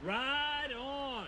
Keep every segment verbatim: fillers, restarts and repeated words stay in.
Right on!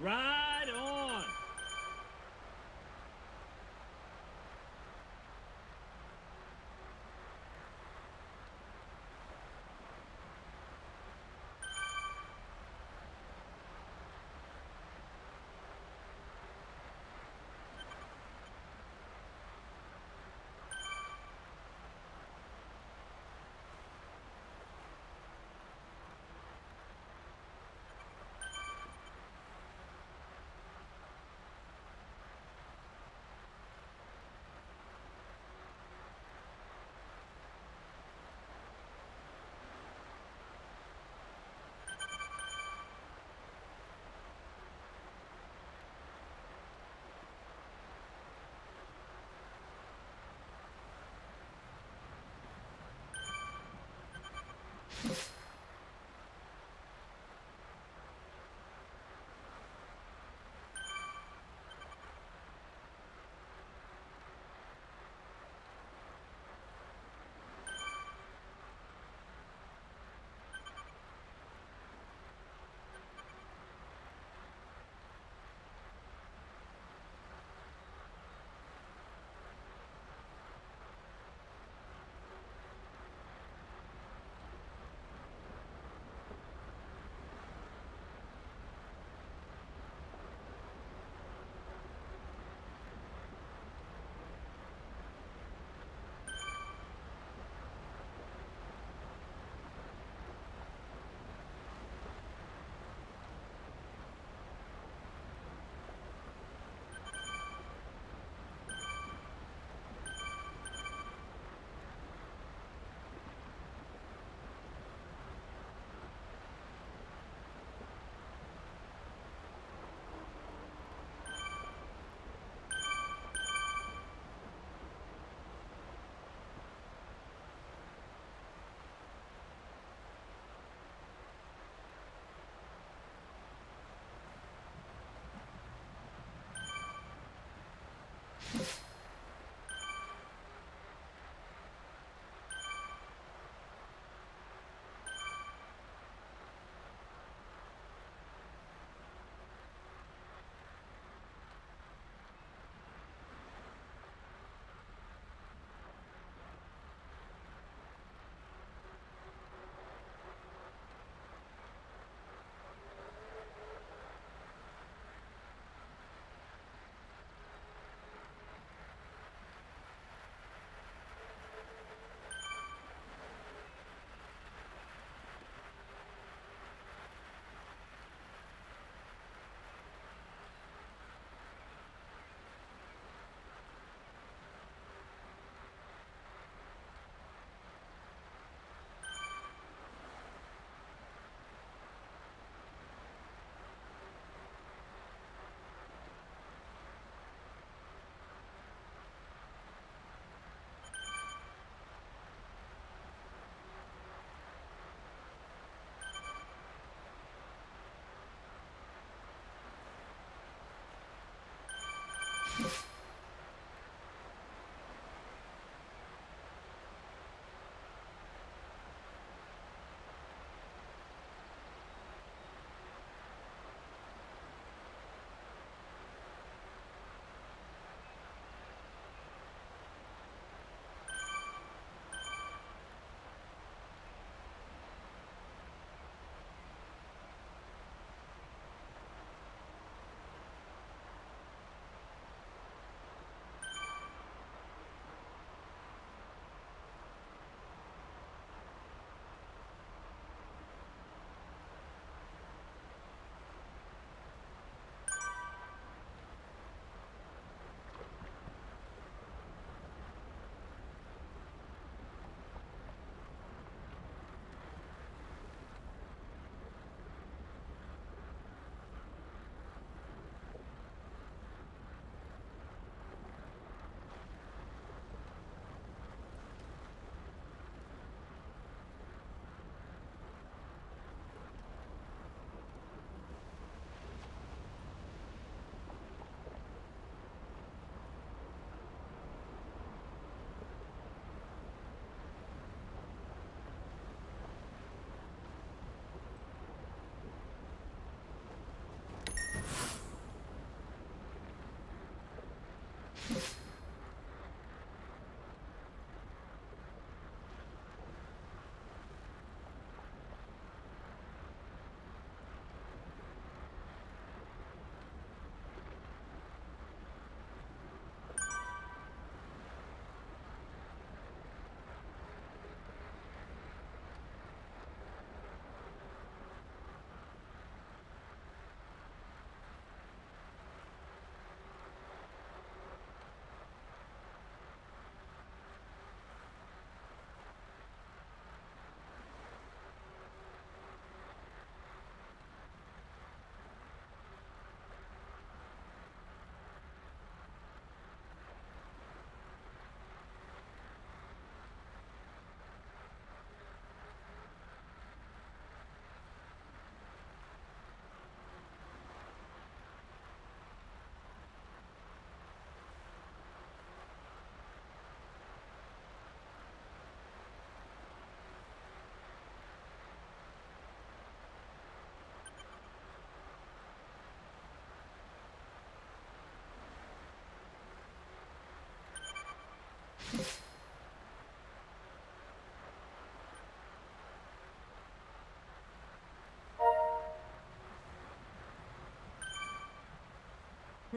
Right on!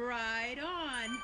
Right on.